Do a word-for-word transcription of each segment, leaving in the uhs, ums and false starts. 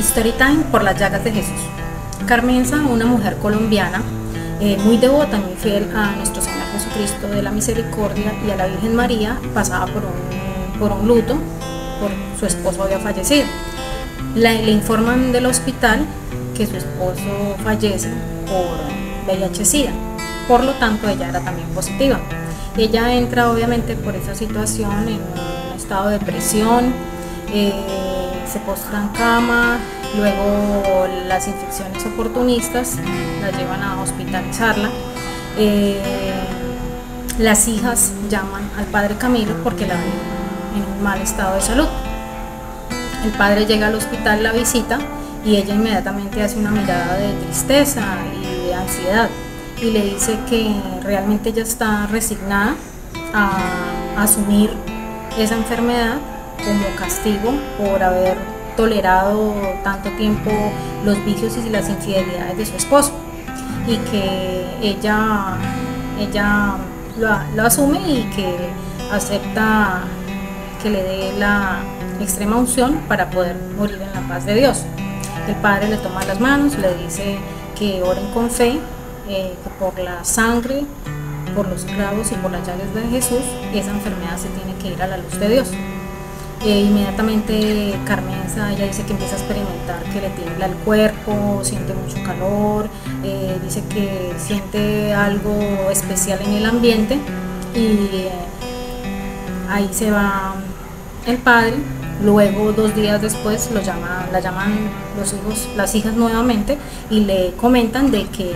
Storytime por las llagas de Jesús. Carmenza, una mujer colombiana, eh, muy devota, muy fiel a nuestro Señor Jesucristo de la Misericordia y a la Virgen María, pasaba por un, por un luto, por su esposo había fallecido. La, le informan del hospital que su esposo fallece por V I H SIDA, por lo tanto ella era también positiva. Ella entra obviamente por esa situación en un estado de depresión, eh, se postra en cama, luego las infecciones oportunistas la llevan a hospitalizarla. Eh, las hijas llaman al padre Camilo porque la ven en un mal estado de salud. El padre llega al hospital, la visita y ella inmediatamente hace una mirada de tristeza y de ansiedad y le dice que realmente ella está resignada a asumir esa enfermedad como castigo por haber tolerado tanto tiempo los vicios y las infidelidades de su esposo, y que ella, ella lo, lo asume y que acepta que le dé la extrema unción para poder morir en la paz de Dios. El padre le toma las manos, le dice que oren con fe, eh, que por la sangre, por los clavos y por las llagas de Jesús, esa enfermedad se tiene que ir a la luz de Dios. Eh, inmediatamente Carmenza, ella dice que empieza a experimentar que le tiembla el cuerpo, siente mucho calor, eh, dice que siente algo especial en el ambiente, y eh, ahí se va el padre. Luego, dos días después, lo llama, la llaman los hijos, las hijas nuevamente, y le comentan de que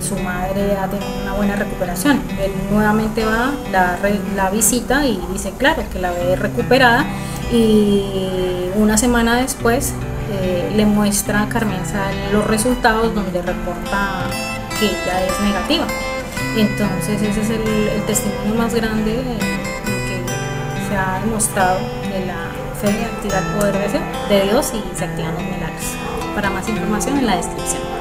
su madre ha tenido una buena recuperación. Él nuevamente va, la, la visita y dice, claro, que la ve recuperada, y una semana después eh, le muestra a Carmenza los resultados donde reporta que ella es negativa. Entonces ese es el, el testimonio más grande en que se ha demostrado que la fe activa el poder de Dios y se activan los milagros. Para más información en la descripción.